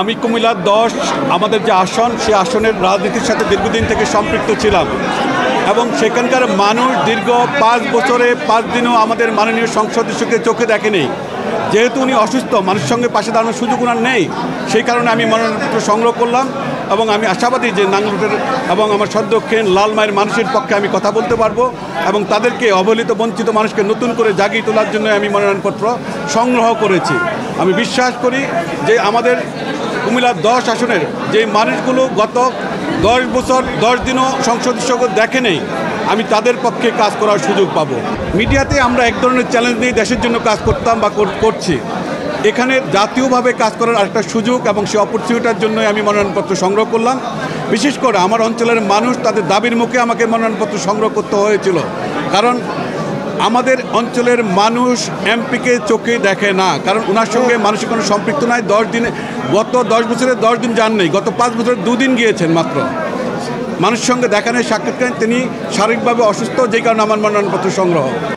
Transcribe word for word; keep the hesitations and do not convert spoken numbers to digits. আমি কুমিল্লার দশ আমাদের যে আসন সেই আসনের রাজনীতির সাথে দীর্ঘদিন থেকে সম্পৃক্ত ছিলাম এবং সেখানকার মানুষ দীর্ঘ পাঁচ বছরে পাঁচ দিনও আমাদের মাননীয় সংসদ সদস্যকে চোখে দেখেনি। যেহেতু উনি অসুস্থ, মানুষের সঙ্গে পাশে দাঁড়ানোর সুযোগ ওনার নেই, সেই কারণে আমি মনোনয়নপত্র সংগ্রহ করলাম এবং আমি আশাবাদী যে নাঙ্গলকোটের এবং আমার সদক্ষিণ লাল মায়ের মানুষের পক্ষে আমি কথা বলতে পারবো এবং তাদেরকে অবহেলিত বঞ্চিত মানুষকে নতুন করে জাগিয়ে তোলার জন্য আমি মনোনয়নপত্র সংগ্রহ করেছি। আমি বিশ্বাস করি যে আমাদের কুমিল্লা দশ আসনের যে মানুষগুলো গত দশ বছর দশ দিনও সংসদ সদস্যকে দেখে নেই, আমি তাদের পক্ষে কাজ করার সুযোগ পাব। মিডিয়াতে আমরা এক ধরনের চ্যালেঞ্জ নিয়ে দেশের জন্য কাজ করতাম বা করছি, এখানে জাতীয়ভাবে কাজ করার আরেকটা সুযোগ এবং সেই অপরচুনিটার জন্য আমি মনোনয়নপত্র সংগ্রহ করলাম। বিশেষ করে আমার অঞ্চলের মানুষ তাদের দাবির মুখে আমাকে মনোনয়নপত্র সংগ্রহ করতে হয়েছিল, কারণ আমাদের অঞ্চলের মানুষ এমপিকে চোখে দেখে না, কারণ ওনার সঙ্গে মানুষের কোনো সম্পৃক্ত নাই। দশ দিনে গত দশ বছরে দশ দিন যান নেই, গত পাঁচ বছরে দুদিন গিয়েছেন মাত্র, মানুষের সঙ্গে দেখা নেই, সাক্ষাৎ করেন। তিনি শারীরিকভাবে অসুস্থ, যে কারণে আমার মনোনয়নপত্র সংগ্রহ।